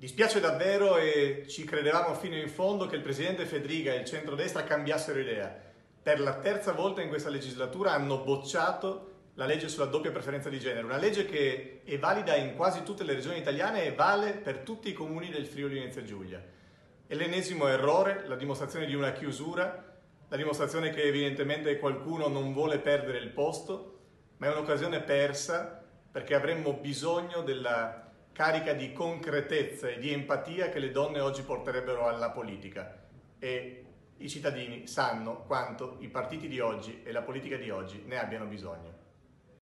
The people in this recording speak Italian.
Dispiace davvero e ci credevamo fino in fondo che il presidente Fedriga e il centrodestra cambiassero idea. Per la terza volta in questa legislatura hanno bocciato la legge sulla doppia preferenza di genere, una legge che è valida in quasi tutte le regioni italiane e vale per tutti i comuni del Friuli Venezia Giulia. È l'ennesimo errore, la dimostrazione di una chiusura, la dimostrazione che evidentemente qualcuno non vuole perdere il posto, ma è un'occasione persa perché avremmo bisogno della carica di concretezza e di empatia che le donne oggi porterebbero alla politica. E i cittadini sanno quanto i partiti di oggi e la politica di oggi ne abbiano bisogno.